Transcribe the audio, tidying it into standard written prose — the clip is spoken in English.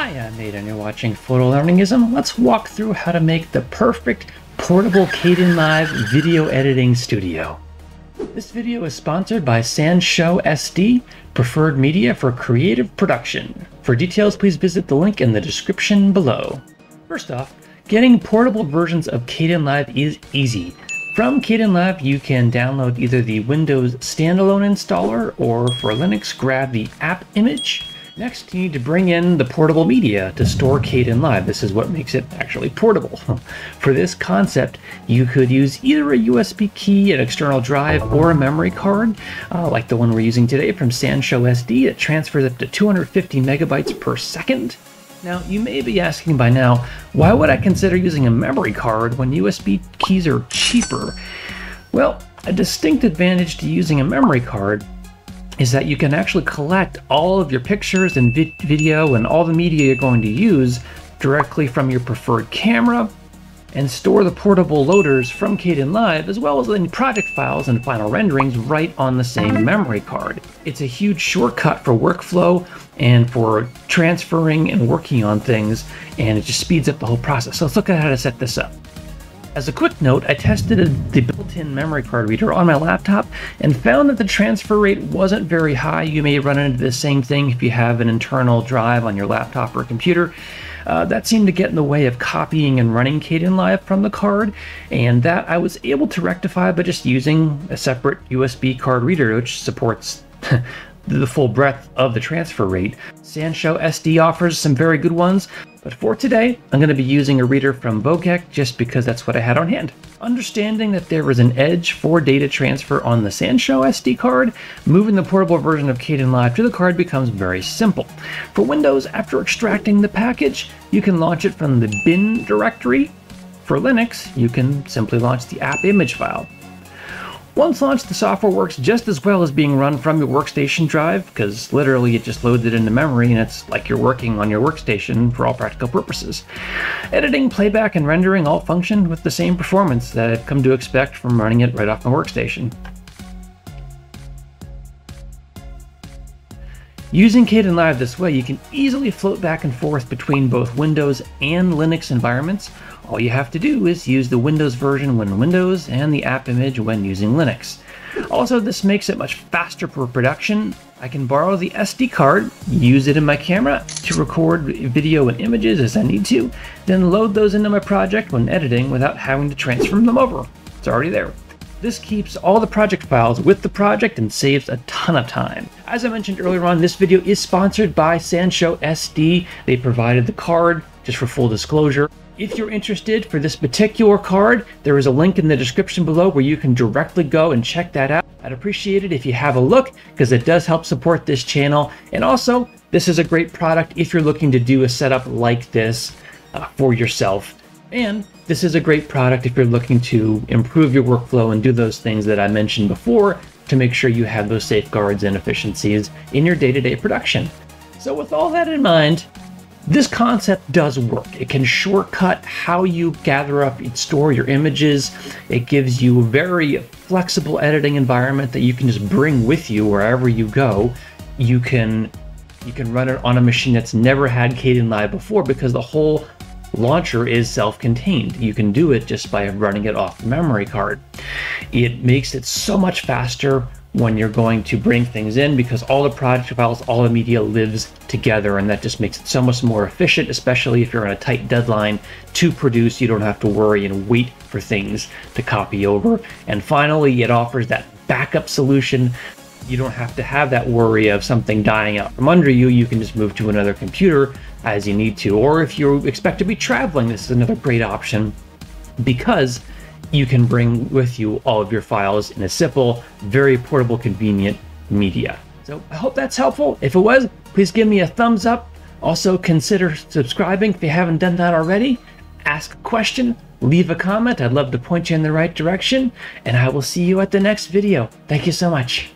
Hi, I'm Nate and you're watching Photo Learningism. Let's walk through how to make the perfect portable Kdenlive video editing studio. This video is sponsored by Sanshow SD, preferred media for creative production. For details, please visit the link in the description below. First off, getting portable versions of Kdenlive is easy. From Kdenlive, you can download either the Windows standalone installer or, for Linux, grab the app image. Next, you need to bring in the portable media to store Kdenlive. This is what makes it actually portable. For this concept, you could use either a USB key, an external drive, or a memory card, like the one we're using today from Sanshow SD. It transfers up to 250 megabytes per second. Now, you may be asking by now, why would I consider using a memory card when USB keys are cheaper? Well, a distinct advantage to using a memory card is that you can actually collect all of your pictures and video and all the media you're going to use directly from your preferred camera and store the portable loaders from Kdenlive as well as any project files and final renderings right on the same memory card. It's a huge shortcut for workflow and for transferring and working on things, and it just speeds up the whole process. So let's look at how to set this up. As a quick note, I tested the built-in memory card reader on my laptop and found that the transfer rate wasn't very high. You may run into the same thing if you have an internal drive on your laptop or computer. That seemed to get in the way of copying and running Kdenlive from the card, and that I was able to rectify by just using a separate USB card reader, which supports the full breadth of the transfer rate. Sanshow SD offers some very good ones, but for today, I'm going to be using a reader from Bokeh just because that's what I had on hand. Understanding that there was an edge for data transfer on the Sanshow SD card, moving the portable version of Kdenlive to the card becomes very simple. For Windows, after extracting the package, you can launch it from the bin directory. For Linux, you can simply launch the app image file. Once launched, the software works just as well as being run from your workstation drive, because literally it just loads it into memory and it's like you're working on your workstation for all practical purposes. Editing, playback, and rendering all function with the same performance that I've come to expect from running it right off my workstation. Using Kdenlive this way, you can easily float back and forth between both Windows and Linux environments. All you have to do is use the Windows version when Windows and the app image when using Linux. Also, this makes it much faster for production. I can borrow the SD card, use it in my camera to record video and images as I need to, then load those into my project when editing without having to transfer them over. It's already there. This keeps all the project files with the project and saves a ton of time. As I mentioned earlier on, this video is sponsored by Sanshow SD. They provided the card, just for full disclosure. If you're interested for this particular card, there is a link in the description below where you can directly go and check that out. I'd appreciate it if you have a look, because it does help support this channel. And also, this is a great product if you're looking to do a setup like this for yourself. And this is a great product if you're looking to improve your workflow and do those things that I mentioned before to make sure you have those safeguards and efficiencies in your day-to-day production. So with all that in mind, this concept does work. It can shortcut how you gather up and store your images. It gives you a very flexible editing environment that you can just bring with you wherever you go. You can run it on a machine that's never had Kdenlive before because the whole launcher is self-contained. You can do it just by running it off the memory card. It makes it so much faster when you're going to bring things in because all the project files, all the media lives together, and that just makes it so much more efficient, especially if you're on a tight deadline to produce. You don't have to worry and wait for things to copy over. And finally, it offers that backup solution. You don't have to have that worry of something dying out from under you. You can just move to another computer as you need to. Or if you expect to be traveling, this is another great option because you can bring with you all of your files in a simple, very portable, convenient media. So I hope that's helpful. If it was, please give me a thumbs up. Also consider subscribing if you haven't done that already. Ask a question, leave a comment. I'd love to point you in the right direction, and I will see you at the next video. Thank you so much.